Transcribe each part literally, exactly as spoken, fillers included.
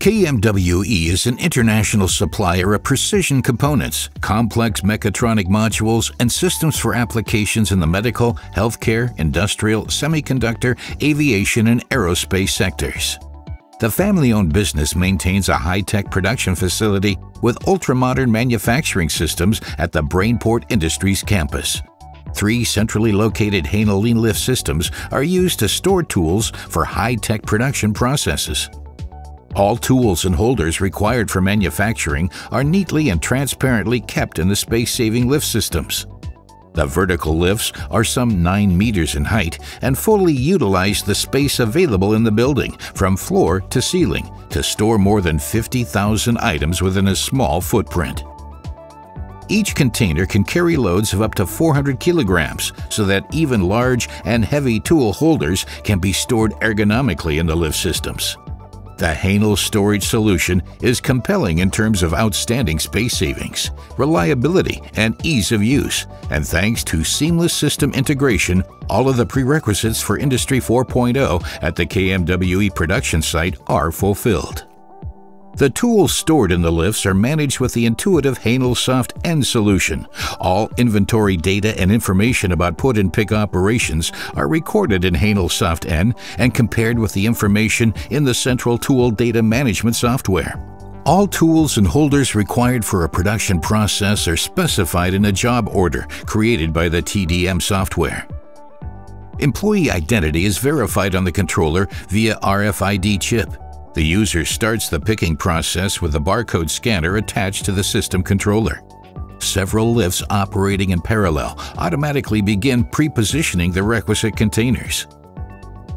K M W E is an international supplier of precision components, complex mechatronic modules, and systems for applications in the medical, healthcare, industrial, semiconductor, aviation, and aerospace sectors. The family-owned business maintains a high-tech production facility with ultra-modern manufacturing systems at the Brainport Industries campus. Three centrally located Hänel Lean-Lift systems are used to store tools for high-tech production processes. All tools and holders required for manufacturing are neatly and transparently kept in the space-saving lift systems. The vertical lifts are some nine meters in height and fully utilize the space available in the building from floor to ceiling to store more than fifty thousand items within a small footprint. Each container can carry loads of up to four hundred kilograms so that even large and heavy tool holders can be stored ergonomically in the lift systems. The Hänel storage solution is compelling in terms of outstanding space savings, reliability, and ease of use, and thanks to seamless system integration, all of the prerequisites for Industry four point oh at the K M W E production site are fulfilled. The tools stored in the lifts are managed with the intuitive HänelSoft end solution. All inventory data and information about put and pick operations are recorded in HänelSoft N and compared with the information in the central tool data management software. All tools and holders required for a production process are specified in a job order created by the T D M software. Employee identity is verified on the controller via R F I D chip. The user starts the picking process with a barcode scanner attached to the system controller. Several lifts operating in parallel automatically begin pre-positioning the requisite containers.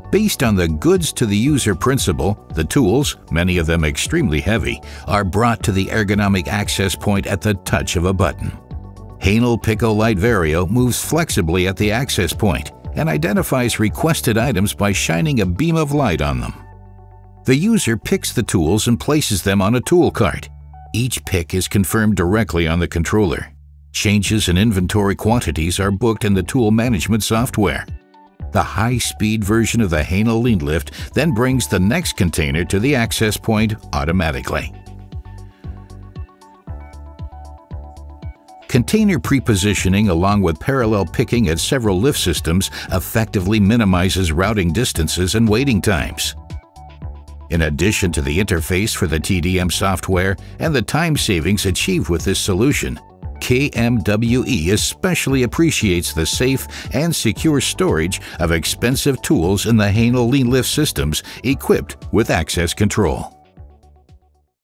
Based on the goods to the user principle, the tools, many of them extremely heavy, are brought to the ergonomic access point at the touch of a button. Hänel Pick-o-Light Vario moves flexibly at the access point and identifies requested items by shining a beam of light on them. The user picks the tools and places them on a tool cart. Each pick is confirmed directly on the controller. Changes in inventory quantities are booked in the tool management software. The high-speed version of the Hänel Lean-Lift then brings the next container to the access point automatically. Container pre-positioning along with parallel picking at several lift systems effectively minimizes routing distances and waiting times. In addition to the interface for the T D M software and the time savings achieved with this solution, K M W E especially appreciates the safe and secure storage of expensive tools in the Hänel Lean-Lift systems equipped with access control.